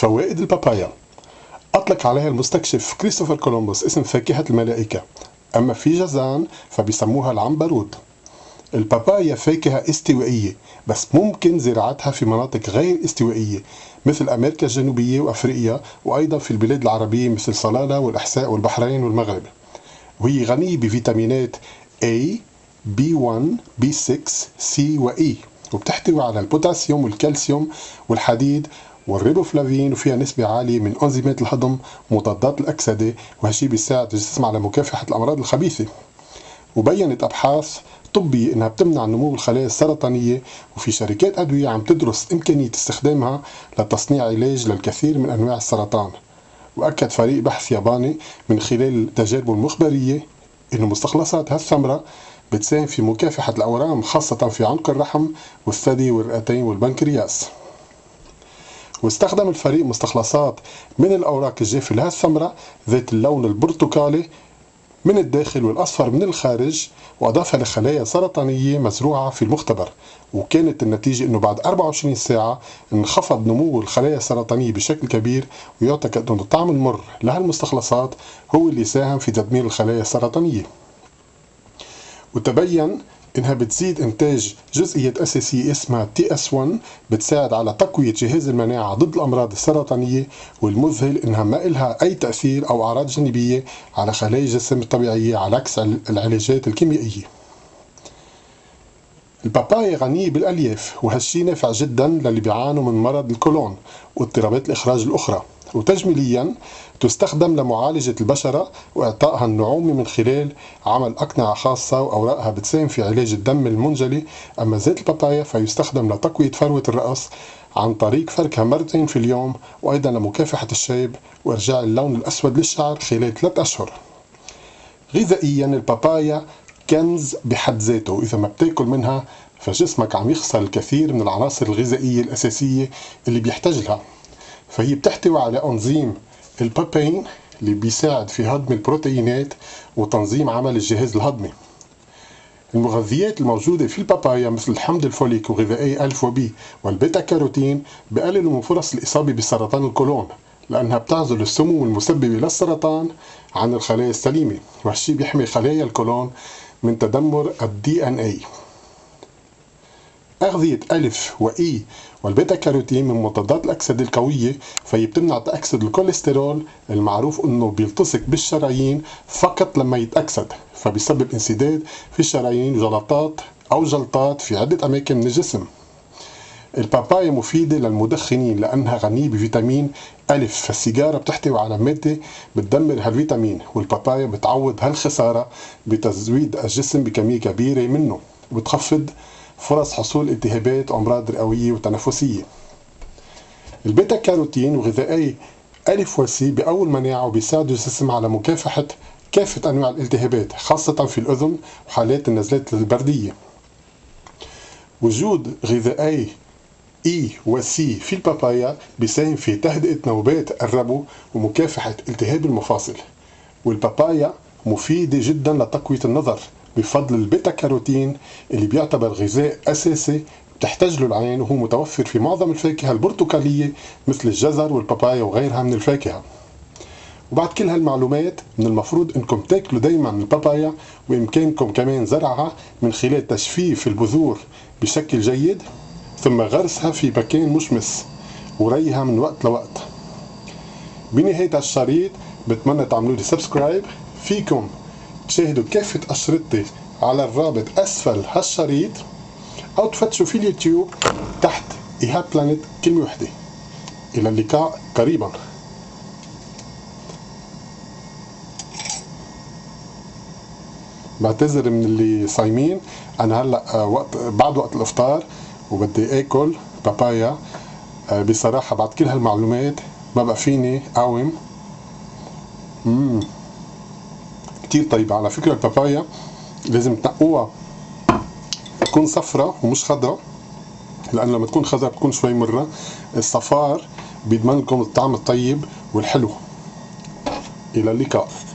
فوائد البابايا. أطلق عليها المستكشف كريستوفر كولومبوس اسم فاكهة الملائكة، أما في جزان فبيسموها العنبرود. البابايا فاكهة استوائية، بس ممكن زراعتها في مناطق غير استوائية مثل أمريكا الجنوبية وأفريقيا، وأيضا في البلاد العربية مثل صلالة والإحساء والبحرين والمغرب. وهي غنية بفيتامينات A، B1، B6، C وE، وبتحتوي على البوتاسيوم والكالسيوم والحديد والريبوفلافين، وفيها نسبة عالية من أنزيمات الهضم ومضادات الأكسدة، وهالشي بيساعد الجسم على مكافحة الأمراض الخبيثة. وبينت أبحاث طبية إنها بتمنع نمو الخلايا السرطانية، وفي شركات أدوية عم تدرس إمكانية استخدامها لتصنيع علاج للكثير من أنواع السرطان. وأكد فريق بحث ياباني من خلال تجاربه المخبرية إنه مستخلصات هالثمرة بتساهم في مكافحة الأورام، خاصة في عنق الرحم والثدي والرئتين والبنكرياس. واستخدم الفريق مستخلصات من الأوراق الجافة لهالثمرة ذات اللون البرتقالي من الداخل والأصفر من الخارج، وأضافها لخلايا سرطانية مزروعة في المختبر. وكانت النتيجة أنه بعد 24 ساعة انخفض نمو الخلايا السرطانية بشكل كبير، ويعتقد أنه الطعم المر لهالمستخلصات هو اللي ساهم في تدمير الخلايا السرطانية. وتبين إنها بتزيد إنتاج جزئية أساسية اسمها TS1، بتساعد على تقوية جهاز المناعة ضد الأمراض السرطانية. والمذهل إنها ما إلها أي تأثير أو أعراض جانبية على خلايا الجسم الطبيعية، على عكس العلاجات الكيميائية. البابايا غنية بالألياف، وهالشي نافع جدا للي بيعانوا من مرض الكولون واضطرابات الإخراج الأخرى. وتجميليا تستخدم لمعالجة البشرة وإعطائها النعومة من خلال عمل أقنعة خاصة، وأوراقها بتساهم في علاج الدم المنجلي. أما زيت البابايا فيستخدم لتقوية فروة الرأس عن طريق فركها مرتين في اليوم، وأيضا لمكافحة الشيب وإرجاع اللون الأسود للشعر خلال 3 أشهر. غذائيا البابايا كنز بحد ذاته، وإذا ما بتاكل منها فجسمك عم يخسر الكثير من العناصر الغذائية الأساسية اللي بيحتاج لها. فهي بتحتوي على أنظيم البابين اللي بيساعد في هضم البروتينات وتنظيم عمل الجهاز الهضمي. المغذيات الموجودة في البابايا مثل الحمض الفوليك وغذائي ألف وبي والبيتا كاروتين بقللوا من فرص الإصابة بسرطان القولون، لأنها بتعزل السموم المسببة للسرطان عن الخلايا السليمة، وهالشي بيحمي خلايا القولون من تدمر الDNA. أغذية ألف وإي والبيتا كاروتين من مضادات الأكسدة القوية، فهي بتمنع تأكسد الكوليسترول المعروف أنه بيلتصق بالشرايين فقط لما يتأكسد، فبيسبب انسداد في الشرايين وجلطات أو جلطات في عدة أماكن من الجسم. البابايا مفيدة للمدخنين لأنها غنية بفيتامين ألف، فالسيجارة بتحتوي على مادة بتدمر هالفيتامين، والبابايا بتعوض هالخسارة بتزويد الجسم بكمية كبيرة منه، وبتخفض فرص حصول التهابات وأمراض رئوية وتنفسية. البيتا كاروتين وغذائي ألف وسي بقوي المناعة وبيساعدوا الجسم على مكافحة كافة أنواع الالتهابات، خاصة في الأذن وحالات النزلات البردية. وجود غذائي إي وسي في البابايا بيساهم في تهدئة نوبات الربو ومكافحة التهاب المفاصل. والبابايا مفيدة جدا لتقوية النظر بفضل البيتا كاروتين اللي بيعتبر غذاء أساسي بتحتاج له العين، وهو متوفر في معظم الفاكهة البرتقالية مثل الجزر والبابايا وغيرها من الفاكهة. وبعد كل هالمعلومات من المفروض انكم تاكلوا دايما البابايا، وإمكانكم كمان زرعها من خلال تجفيف البذور بشكل جيد، ثم غرسها في مكان مشمس وريها من وقت لوقت. بنهاية هالشريط بتمنى تعملوا لي سبسكرايب، فيكم تشاهدوا كافة أشرطتي على الرابط أسفل هالشريط، أو تفتشوا في اليوتيوب تحت إيهاب بلانت كلمة وحدة. إلى اللقاء قريبا. بعتذر من اللي صايمين، أنا هلأ بعد وقت الإفطار وبدي آكل بابايا. بصراحة بعد كل هالمعلومات ما بقى فيني أقاوم. كتير طيبة على فكرة البابايا، لازم تنقوها تكون صفرة ومش خضرة، لأن لما تكون خضرة بتكون شوي مرة. الصفار بيضمن لكم الطعم الطيب والحلو. إلى اللقاء.